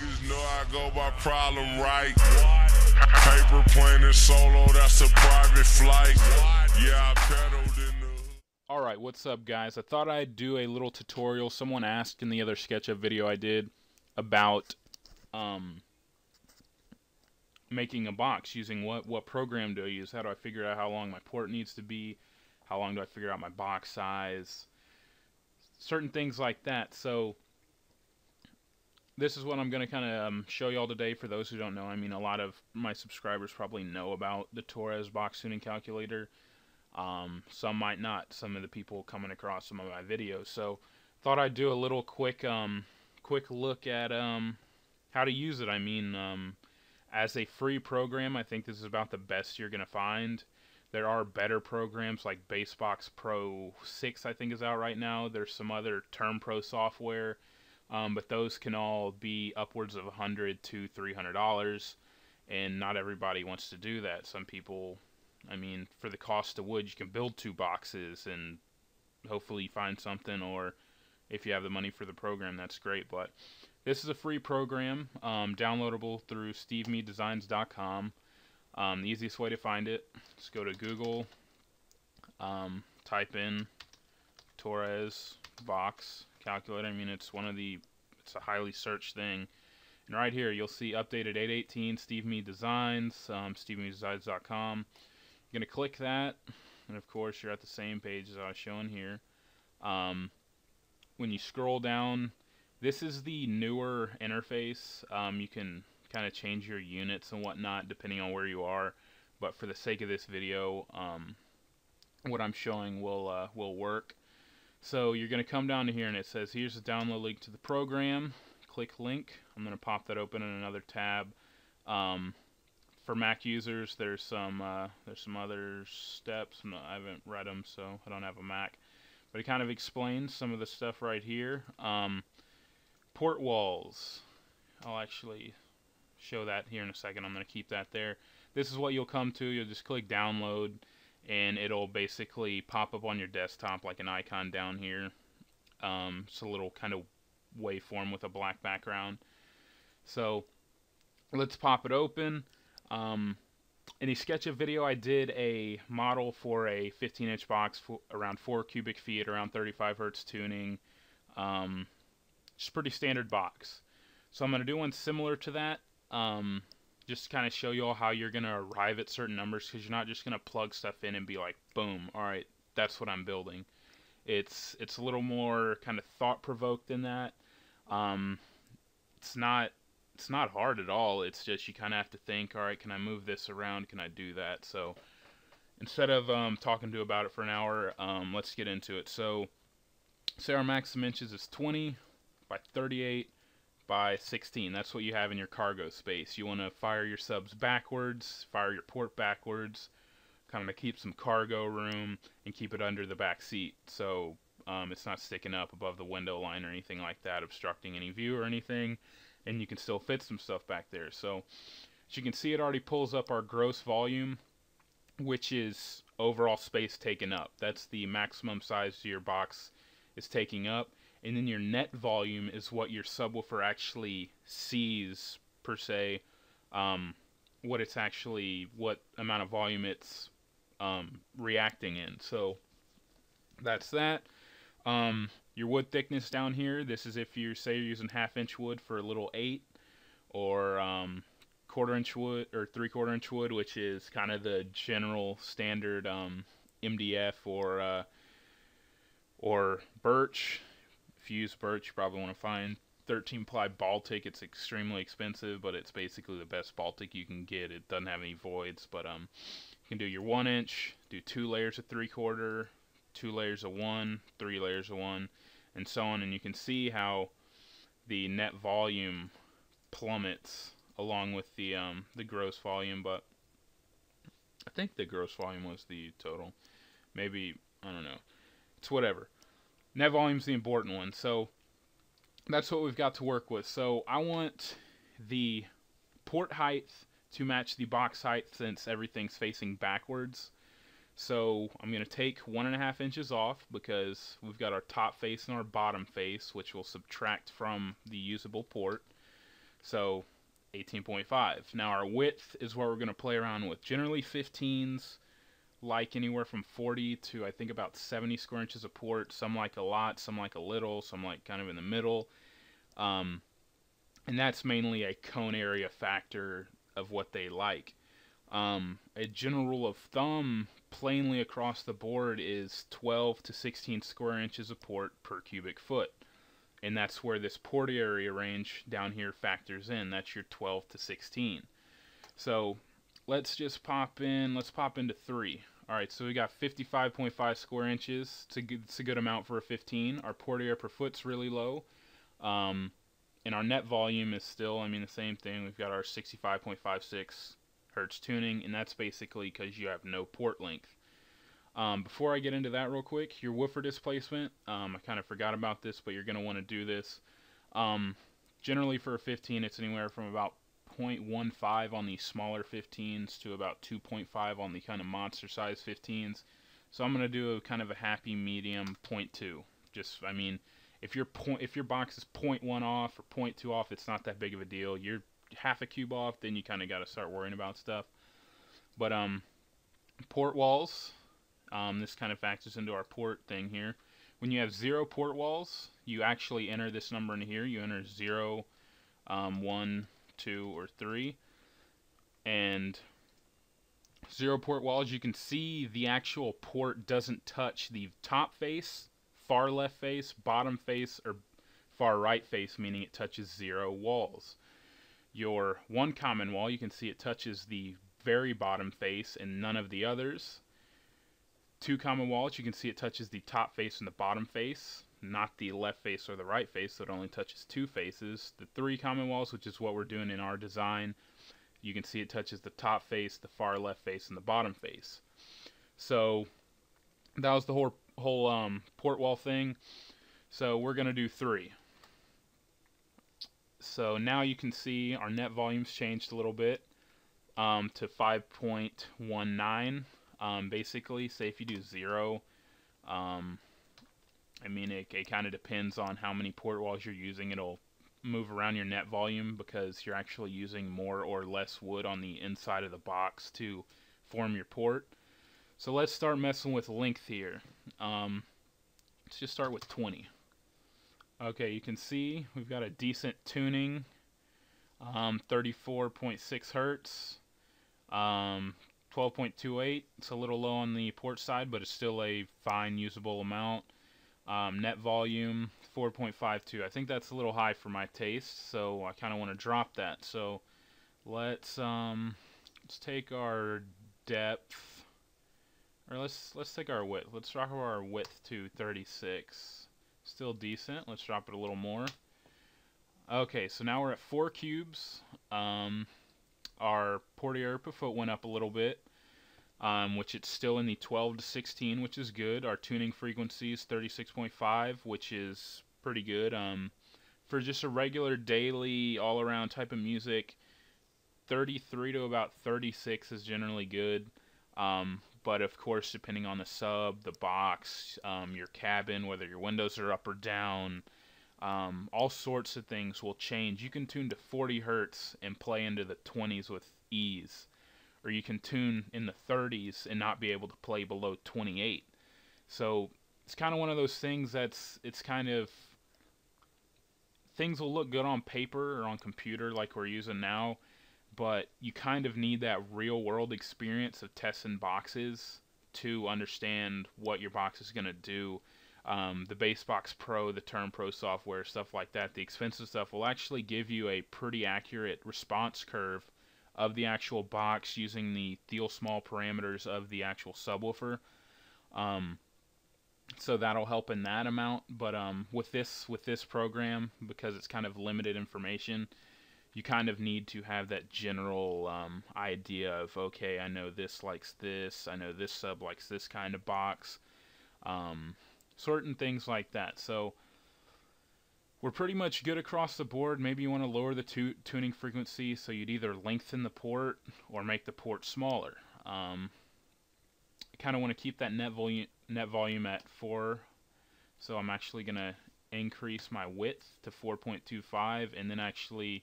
Niggas know I go by problem, right? Paper plane solo, that's a private flight. Yeah, I pedaled in the... Alright, what's up guys? I thought I'd do a little tutorial. Someone asked in the other SketchUp video I did about making a box using what program do I use? How do I figure out how long my port needs to be? How long do I figure out my box size? Certain things like that. So this is what I'm going to kind of show y'all today. For those who don't know, I mean, a lot of my subscribers probably know about the Torres Box Calculator. Some might not, some of the people coming across some of my videos. So thought I'd do a little quick look at how to use it. I mean, as a free program, I think this is about the best you're going to find. There are better programs like BassBox Pro 6, I think, is out right now. There's some other Term Pro software, but those can all be upwards of $100 to $300, and not everybody wants to do that. Some people... I mean, for the cost of wood, you can build two boxes and hopefully find something, or if you have the money for the program, that's great. But this is a free program, downloadable through stevemeadedesigns.com. The easiest way to find it, just go to Google, type in Torres Box Calculator. I mean, it's a highly searched thing. And right here, you'll see updated 8/18 Steve Meade Designs, stevemeadedesigns.com. You're going to click that, and of course you're at the same page as I was showing here. When you scroll down, this is the newer interface. You can kind of change your units and whatnot depending on where you are, but for the sake of this video, what I'm showing will work. So you're going to come down to here, and it says here's the download link to the program. Click link. I'm going to pop that open in another tab. For Mac users, there's some other steps. I haven't read them, so I don't have a Mac. But it kind of explains some of the stuff right here. Port walls. I'll actually show that here in a second. I'm going to keep that there. This is what you'll come to. You'll just click download, and it'll basically pop up on your desktop like an icon down here. It's a little kind of waveform with a black background. So let's pop it open. In a SketchUp video, I did a model for a 15-inch box for around 4 cubic feet, around 35 hertz tuning. Just pretty standard box. So I'm going to do one similar to that, just to kind of show you all how you're going to arrive at certain numbers, because you're not just going to plug stuff in and be like, boom, all right, that's what I'm building. It's a little more kind of thought-provoked than that. It's not hard at all. It's just you kind of have to think, all right, can I move this around? Can I do that? So instead of talking to you about it for an hour, let's get into it. So say our maximum inches is 20 by 38 by 16. That's what you have in your cargo space. You want to fire your subs backwards, fire your port backwards, kind of keep some cargo room and keep it under the back seat. So it's not sticking up above the window line or anything like that, obstructing any view or anything. And you can still fit some stuff back there. So as you can see, it already pulls up our gross volume, which is overall space taken up. That's the maximum size your box is taking up. And then your net volume is what your subwoofer actually sees, per se, what amount of volume it's reacting in. So that's that. Your wood thickness down here, this is if you say you're using 1/2 inch wood for a little 8, or 1/4 inch wood or 3/4 inch wood, which is kind of the general standard MDF or birch. If you use birch, you probably want to find 13-ply Baltic. It's extremely expensive, but it's basically the best Baltic you can get. It doesn't have any voids, but you can do your 1 inch, do 2 layers of 3/4, 2 layers of 1, 3 layers of 1, and so on. And you can see how the net volume plummets along with the gross volume. But I think the gross volume was the total. Maybe, I don't know. It's whatever. Net volume's the important one. So that's what we've got to work with. So I want the port height to match the box height, since everything's facing backwards. So I'm going to take 1.5 inches off, because we've got our top face and our bottom face, which will subtract from the usable port. So 18.5. Now our width is where we're going to play around with. Generally 15s like anywhere from 40 to I think about 70 square inches of port. Some like a lot, some like a little, some like kind of in the middle. And that's mainly a cone area factor of what they like. A general rule of thumb plainly across the board is 12 to 16 square inches of port per cubic foot. And that's where this port area range down here factors in. That's your 12 to 16. So let's just pop in, let's pop into 3. Alright, so we got 55.5 square inches. It's a good amount for a 15. Our port area per foot's really low. And our net volume is still, I mean, the same thing. We've got our 65.56 hertz tuning, and that's basically because you have no port length. Before I get into that real quick, your woofer displacement, I kind of forgot about this, but you're going to want to do this. Generally for a 15, it's anywhere from about 0.15 on the smaller 15s to about 2.5 on the kind of monster size 15s. So I'm going to do a kind of a happy medium, 0.2. Just, I mean, if your box is 0.1 off or 0.2 off, it's not that big of a deal. You're half a cube off, then you kind of got to start worrying about stuff. But port walls, this kind of factors into our port thing here. When you have 0 port walls, you actually enter this number in here. You enter 0, 1, 2, or 3. And 0 port walls, you can see the actual port doesn't touch the top face, far left face, bottom face, or far right face, meaning it touches 0 walls. Your one common wall, you can see it touches the very bottom face and none of the others. Two common walls, you can see it touches the top face and the bottom face, not the left face or the right face, so it only touches 2 faces. The 3 common walls, which is what we're doing in our design, you can see it touches the top face, the far left face, and the bottom face. So that was the whole port wall thing. So we're gonna do 3. So now you can see our net volumes changed a little bit to 5.19. Basically, say if you do 0, I mean it kind of depends on how many port walls you're using. It'll move around your net volume because you're actually using more or less wood on the inside of the box to form your port. So let's start messing with length here. Let's just start with 20. Okay, you can see we've got a decent tuning, 34.6 hertz, 12.28. It's a little low on the port side, but it's still a fine, usable amount. Net volume, 4.52. I think that's a little high for my taste, so I kind of want to drop that. So let's take our depth. Or let's take our width. Let's drop our width to 36. Still decent. Let's drop it a little more. Okay, so now we're at 4 cubes. Our port area per foot went up a little bit, which it's still in the 12 to 16, which is good. Our tuning frequency is 36.5, which is pretty good. For just a regular daily all-around type of music, 33 to about 36 is generally good. But of course, depending on the sub, the box, your cabin, whether your windows are up or down, all sorts of things will change. You can tune to 40 hertz and play into the 20s with ease, or you can tune in the 30s and not be able to play below 28. So it's kind of one of those things it's kind of, things will look good on paper or on computer like we're using now, but you kind of need that real world experience of testing boxes to understand what your box is going to do. The BassBox Pro, the Term Pro software, stuff like that, the expensive stuff will actually give you a pretty accurate response curve of the actual box using the Thiel small parameters of the actual subwoofer. So that'll help in that amount, but with this program, because it's kind of limited information, you kind of need to have that general idea of, okay, I know this likes this, I know this sub likes this kind of box, certain things like that. So we're pretty much good across the board. Maybe you want to lower the tuning frequency, so you'd either lengthen the port or make the port smaller. I kind of want to keep that net volume at 4, so I'm actually going to increase my width to 4.25 and then actually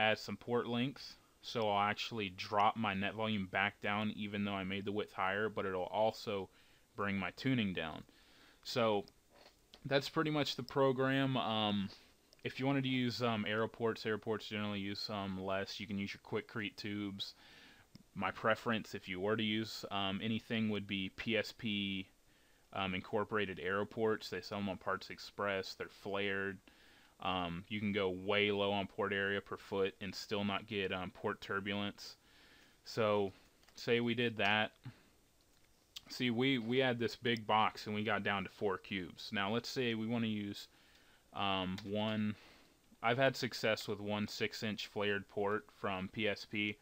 add some port links, so I'll actually drop my net volume back down even though I made the width higher, but it'll also bring my tuning down. So that's pretty much the program. If you wanted to use aeroports generally use some less. You can use your Quickrete tubes. My preference, if you were to use anything, would be PSP incorporated aeroports. They sell them on Parts Express. They're flared. You can go way low on port area per foot and still not get port turbulence. So say we did that. See, we had this big box and we got down to 4 cubes. Now let's say we want to use one. I've had success with one 6-inch flared port from PSP.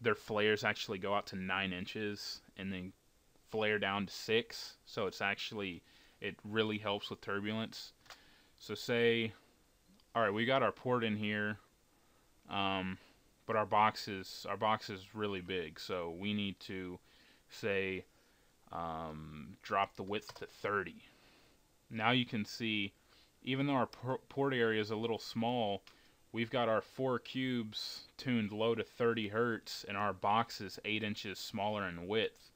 Their flares actually go out to 9 inches and then flare down to 6, so it's actually, it really helps with turbulence. So say, alright, we got our port in here, but our box is really big, so we need to say drop the width to 30. Now you can see, even though our port area is a little small, we've got our 4 cubes tuned low to 30 hertz, and our box is 8 inches smaller in width.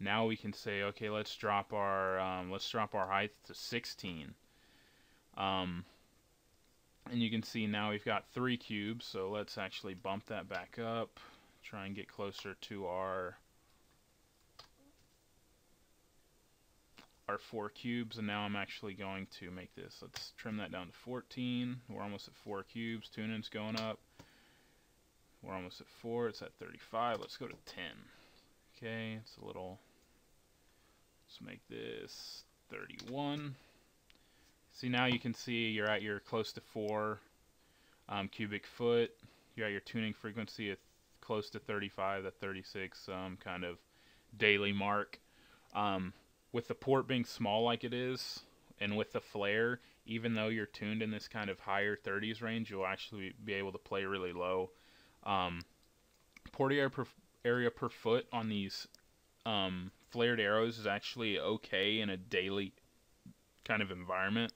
Now we can say, okay, let's drop our height to 16. And you can see now we've got 3 cubes, so let's actually bump that back up, try and get closer to our 4 cubes. And now I'm actually going to make this, let's trim that down to 14. We're almost at 4 cubes. Tune-in's going up. We're almost at 4. It's at 35. Let's go to 10. Okay, it's a little, let's make this 31. See, now you can see you're at your close to 4 cubic foot. You're at your tuning frequency at close to 35, that 36 kind of daily mark. With the port being small like it is, and with the flare, even though you're tuned in this kind of higher 30s range, you'll actually be able to play really low. Port area per foot on these flared arrows is actually okay in a daily kind of environment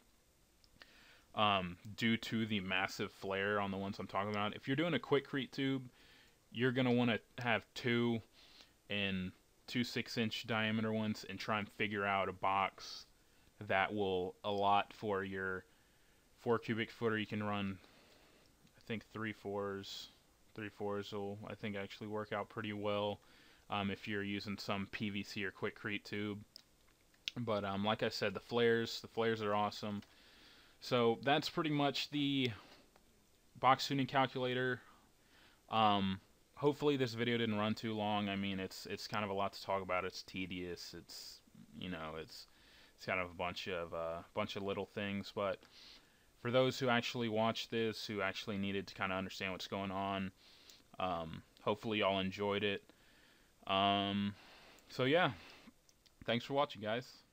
due to the massive flare on the ones I'm talking about. If you're doing a Quickrete tube, you're going to want to have 2 and 2 6-inch diameter ones and try and figure out a box that will allot for your 4 cubic footer. You can run, I think, 3 4s. 3 4s will, I think, actually work out pretty well if you're using some PVC or Quickrete tube. But like I said, the flares are awesome. So that's pretty much the box tuning calculator. Hopefully this video didn't run too long. I mean, it's kind of a lot to talk about. It's tedious. It's, you know, it's kind of a bunch of little things. But for those who actually watched this, who actually needed to kind of understand what's going on, hopefully y'all enjoyed it. So yeah, thanks for watching, guys.